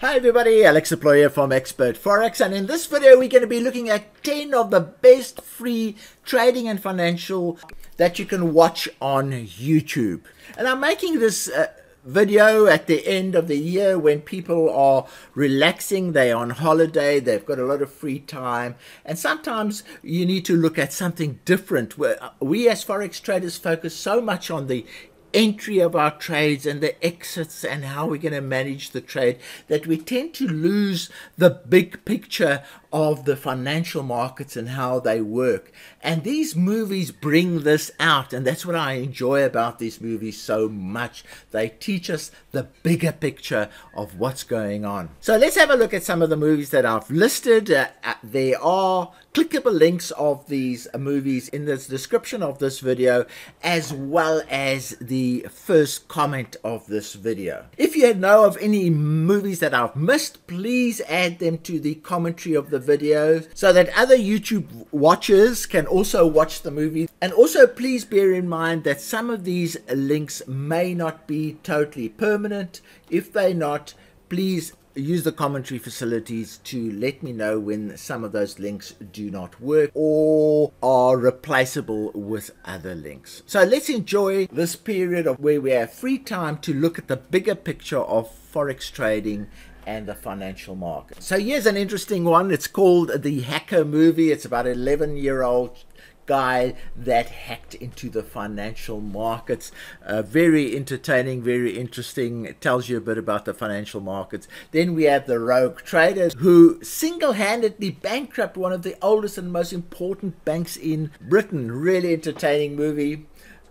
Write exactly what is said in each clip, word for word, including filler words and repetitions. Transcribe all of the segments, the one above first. Hi everybody, Alex du Plooy here from Expert Forex, and in this video we're going to be looking at ten of the best free trading and financial that you can watch on YouTube. And I'm making this uh, video at the end of the year when people are relaxing, they're on holiday, they've got a lot of free time, and sometimes you need to look at something different. We as Forex traders focus so much on the entry of our trades and the exits and how we're going to manage the trade that we tend to lose the big picture of the financial markets and how they work. And these movies bring this out, and that's what I enjoy about these movies so much. They teach us the bigger picture of what's going on. So let's have a look at some of the movies that I've listed. Uh, there are clickable links of these movies in the description of this video, as well as the first comment of this video. If you know of any movies that I've missed, please add them to the commentary of the video so that other YouTube watchers can also watch the movie. And also please bear in mind that some of these links may not be totally permanent. If they're not, please use the commentary facilities to let me know when some of those links do not work or are replaceable with other links. So let's enjoy this period of where we have free time to look at the bigger picture of Forex trading and the financial market. So here's an interesting one. It's called The Hacker Movie. It's about an eleven year old guy that hacked into the financial markets. Uh, very entertaining, very interesting. It tells you a bit about the financial markets. Then we have the Rogue Trader, who single-handedly bankrupted one of the oldest and most important banks in Britain. Really entertaining movie.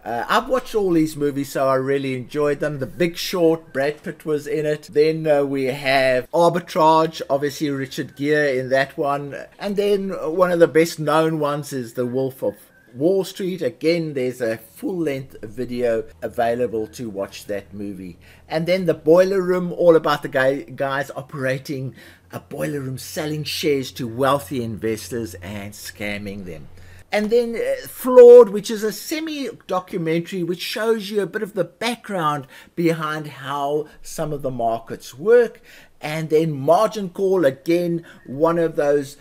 Uh, I've watched all these movies, so I really enjoyed them. The Big Short, Brad Pitt was in it. Then uh, we have Arbitrage, obviously Richard Gere in that one. And then one of the best known ones is The Wolf of Wall Street. Again, there's a full-length video available to watch that movie. And then The Boiler Room, all about the guy, guys operating a boiler room, selling shares to wealthy investors and scamming them. And then uh, Floored, which is a semi-documentary which shows you a bit of the background behind how some of the markets work. And then Margin Call, again, one of those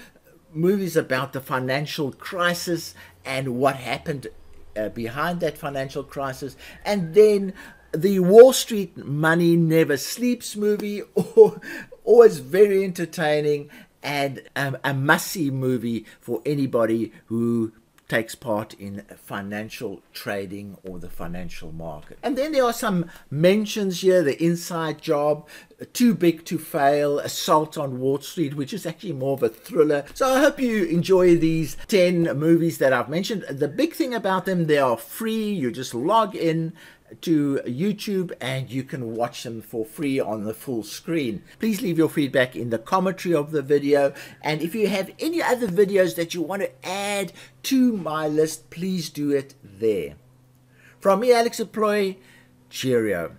movies about the financial crisis and what happened uh, behind that financial crisis. And then the Wall Street Money Never Sleeps movie, always very entertaining. And um, a must-see movie for anybody who takes part in financial trading or the financial market. And then there are some mentions here, the Inside Job, Too Big to Fail, Assault on Wallstreet, which is actually more of a thriller. So I hope you enjoy these ten movies that I've mentioned. The big thing about them, they are free. You just log in to YouTube and you can watch them for free on the full screen. Please leave your feedback in the commentary of the video. And if you have any other videos that you want to add to my list, please do it there. From me, Alex du Plooy, cheerio.